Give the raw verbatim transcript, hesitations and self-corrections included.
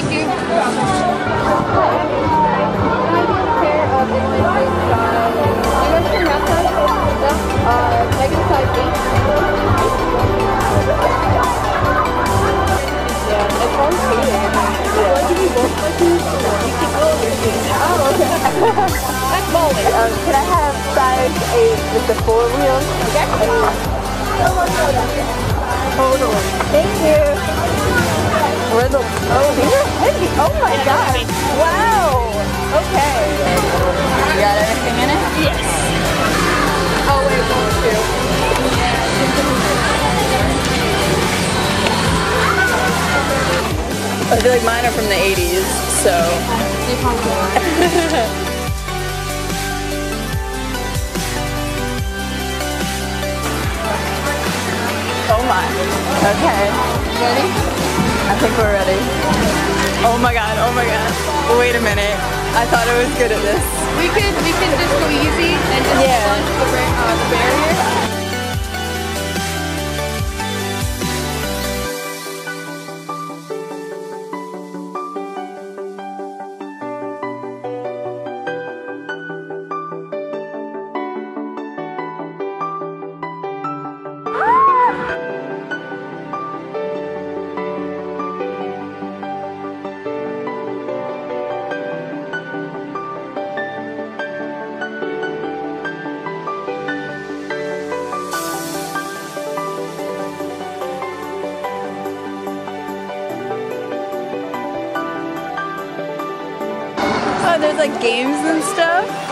Thank you. Um, can I have size eight with the four wheels? Okay. Total. Thank you. Where the, oh, these are heavy. Oh my gosh. Wow. Okay. You got everything in it? Yes. Oh, wait, one, two. I feel like mine are from the eighties, so. Oh my. Okay. Ready? I think we're ready. Oh my god, oh my god. Wait a minute. I thought I was good at this. We could we could just go easy and just yeah. launch the, uh, the barrier. There's like games and stuff.